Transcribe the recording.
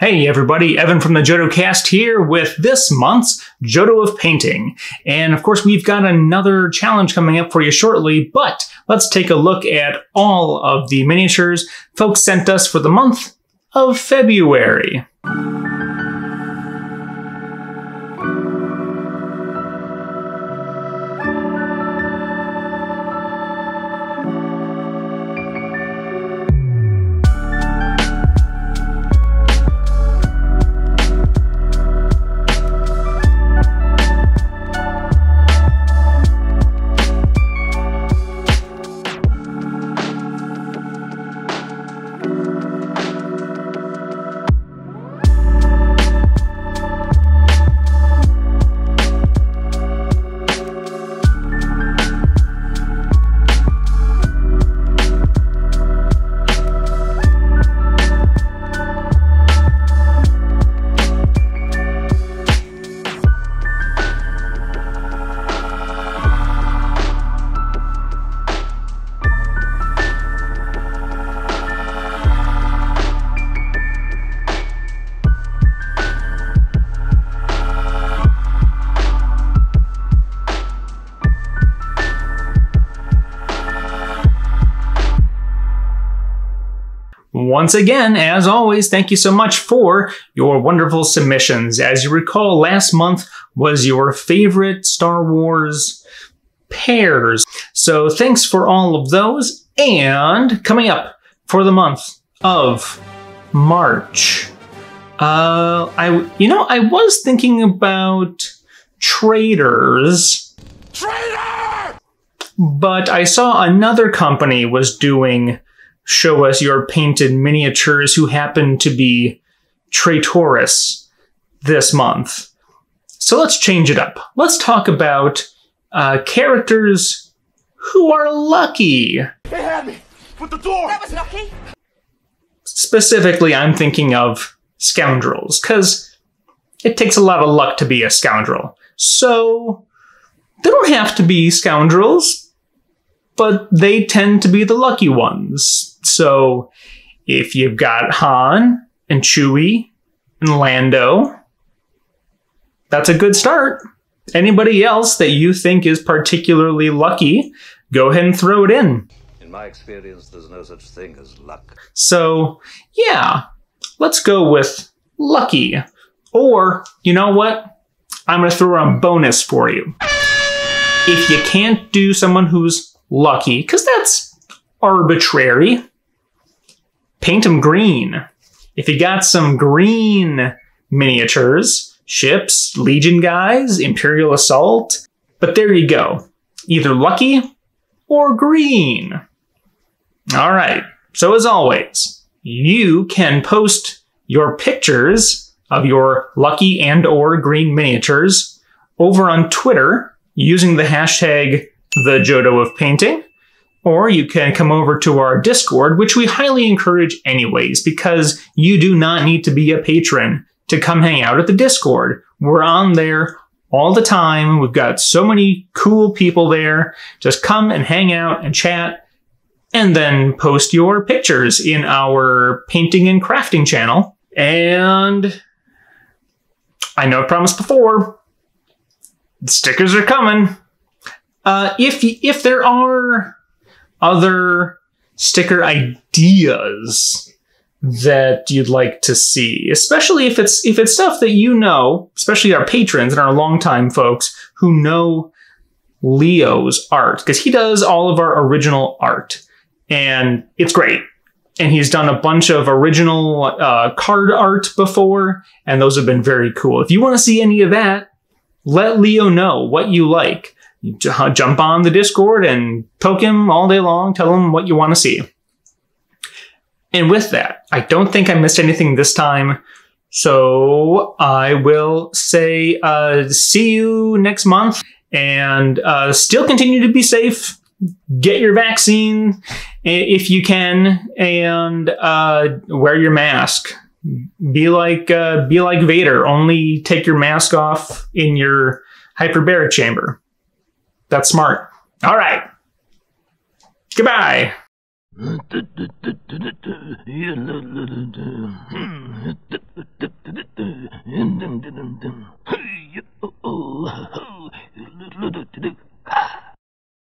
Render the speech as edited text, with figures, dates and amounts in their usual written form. Hey everybody, Evan from the Jodo Cast here with this month's Jodo of Painting. And of course we've got another challenge coming up for you shortly, but let's take a look at all of the miniatures folks sent us for the month of February. Once again, as always, thank you so much for your wonderful submissions. As you recall, last month was your favorite Star Wars pairs. So thanks for all of those. And coming up for the month of March, I was thinking about traders. Traitor! But I saw another company was doing show us your painted miniatures who happen to be traitorous this month. So let's change it up. Let's talk about characters who are lucky. They had me with the door. That was lucky. Specifically, I'm thinking of scoundrels, because it takes a lot of luck to be a scoundrel. So they don't have to be scoundrels, but they tend to be the lucky ones. So if you've got Han and Chewie and Lando, that's a good start. Anybody else that you think is particularly lucky, go ahead and throw it in. In my experience, there's no such thing as luck. So yeah, let's go with lucky. Or you know what? I'm gonna throw a bonus for you. If you can't do someone who's lucky, because that's arbitrary, paint them green. If you got some green miniatures, ships, Legion guys, Imperial Assault, but there you go. Either lucky or green. All right, so as always, you can post your pictures of your lucky and or green miniatures over on Twitter using the hashtag The Jodo of Painting, or you can come over to our Discord, which we highly encourage anyways, because you do not need to be a patron to come hang out at the Discord. We're on there all the time. We've got so many cool people there. Just come and hang out and chat, and then post your pictures in our painting and crafting channel. And I know I promised before, the stickers are coming. If there are other sticker ideas that you'd like to see, especially if it's stuff that you know, especially our patrons and our longtime folks who know Leo's art, because he does all of our original art, and it's great. And he's done a bunch of original card art before, and those have been very cool. If you want to see any of that, let Leo know what you like. You jump on the Discord and poke him all day long, tell him what you want to see. And with that, I don't think I missed anything this time, so I will say see you next month, and still continue to be safe. Get your vaccine if you can, and wear your mask. Be like Vader, only take your mask off in your hyperbaric chamber. That's smart. All right. Goodbye.